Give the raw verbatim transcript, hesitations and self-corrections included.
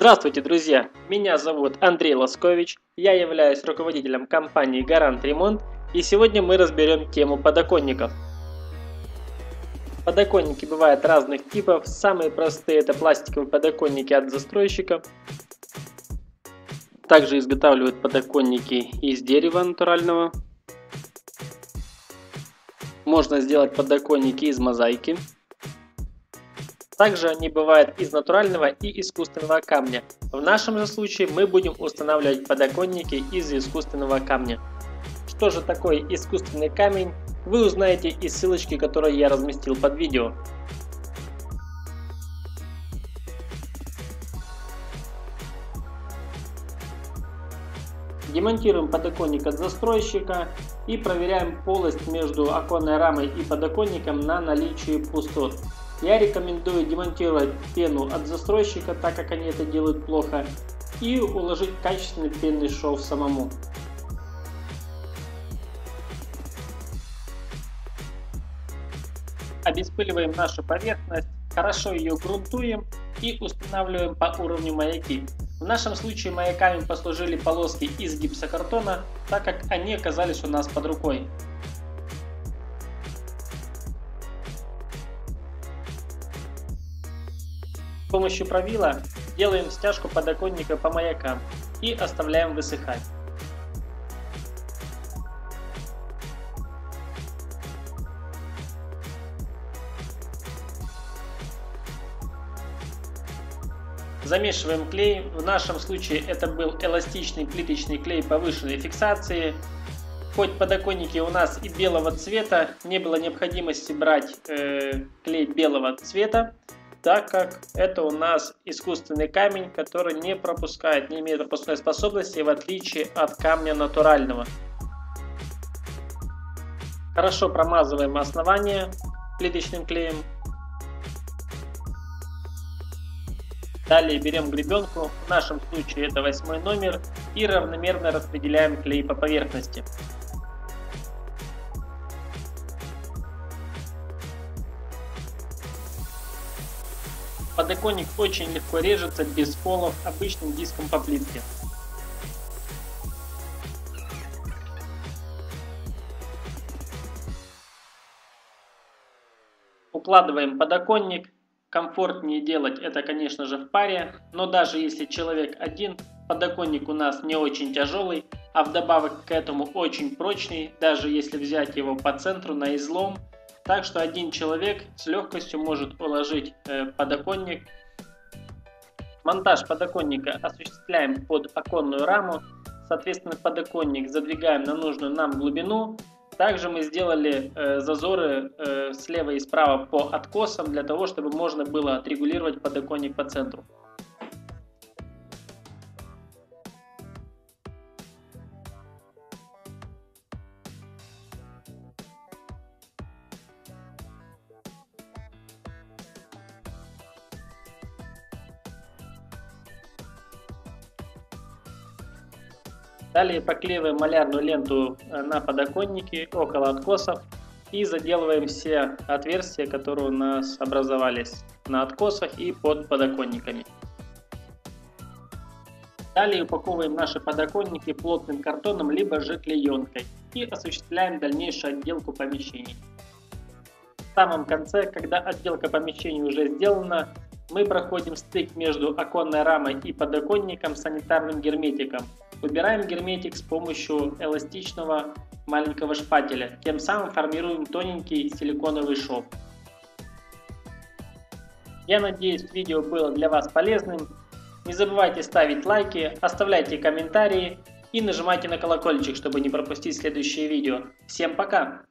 Здравствуйте, друзья! Меня зовут Андрей Ласкович, я являюсь руководителем компании «Гарант-Ремонт», и сегодня мы разберем тему подоконников. Подоконники бывают разных типов, самые простые – это пластиковые подоконники от застройщика. Также изготавливают подоконники из дерева натурального. Можно сделать подоконники из мозаики. Также они бывают из натурального и искусственного камня. В нашем же случае мы будем устанавливать подоконники из искусственного камня. Что же такое искусственный камень, вы узнаете из ссылочки, которую я разместил под видео. Демонтируем подоконник от застройщика и проверяем полость между оконной рамой и подоконником на наличие пустот. Я рекомендую демонтировать пену от застройщика, так как они это делают плохо, и уложить качественный пенный шов самому. Обеспыливаем нашу поверхность, хорошо ее грунтуем и устанавливаем по уровню маяки. В нашем случае маяками послужили полоски из гипсокартона, так как они оказались у нас под рукой. С помощью правила делаем стяжку подоконника по маякам и оставляем высыхать. Замешиваем клей, в нашем случае это был эластичный плиточный клей повышенной фиксации. Хоть подоконники у нас и белого цвета, не было необходимости брать э, клей белого цвета, так как это у нас искусственный камень, который не пропускает, не имеет пропускной способности, в отличие от камня натурального. Хорошо промазываем основание плиточным клеем. Далее берем гребенку, в нашем случае это восьмой номер, и равномерно распределяем клей по поверхности. Подоконник очень легко режется без сколов обычным диском по плитке. Укладываем подоконник. Комфортнее делать это, конечно же, в паре, но даже если человек один, подоконник у нас не очень тяжелый, а вдобавок к этому очень прочный, даже если взять его по центру на излом, так что один человек с легкостью может уложить э, подоконник. Монтаж подоконника осуществляем под оконную раму, соответственно, подоконник задвигаем на нужную нам глубину. Также мы сделали э, зазоры э, слева и справа по откосам, для того, чтобы можно было отрегулировать подоконник по центру. Далее поклеиваем малярную ленту на подоконнике около откосов и заделываем все отверстия, которые у нас образовались на откосах и под подоконниками. Далее упаковываем наши подоконники плотным картоном либо же клеенкой и осуществляем дальнейшую отделку помещений. В самом конце, когда отделка помещений уже сделана, мы проходим стык между оконной рамой и подоконником санитарным герметиком. Выбираем герметик с помощью эластичного маленького шпателя, тем самым формируем тоненький силиконовый шов. Я надеюсь, видео было для вас полезным. Не забывайте ставить лайки, оставляйте комментарии и нажимайте на колокольчик, чтобы не пропустить следующие видео. Всем пока!